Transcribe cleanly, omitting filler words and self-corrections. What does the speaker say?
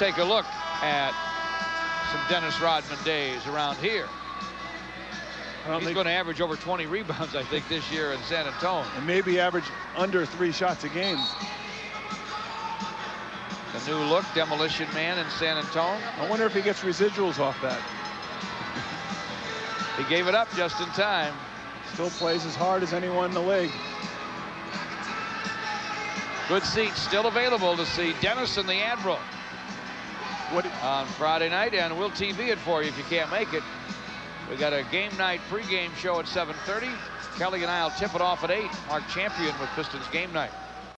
take a look at some Dennis Rodman days around here. He's going to average over 20 rebounds, I think, this year in San Antonio. And maybe average under 3 shots a game. The new look, Demolition Man in San Antonio. I wonder if he gets residuals off that. He gave it up just in time. Still plays as hard as anyone in the league. Good seats still available to see Dennis and the Admiral on Friday night, and we'll TV it for you if you can't make it. We got a game night pregame show at 7:30. Kelly and I will tip it off at 8. Mark Champion with Pistons Game Night.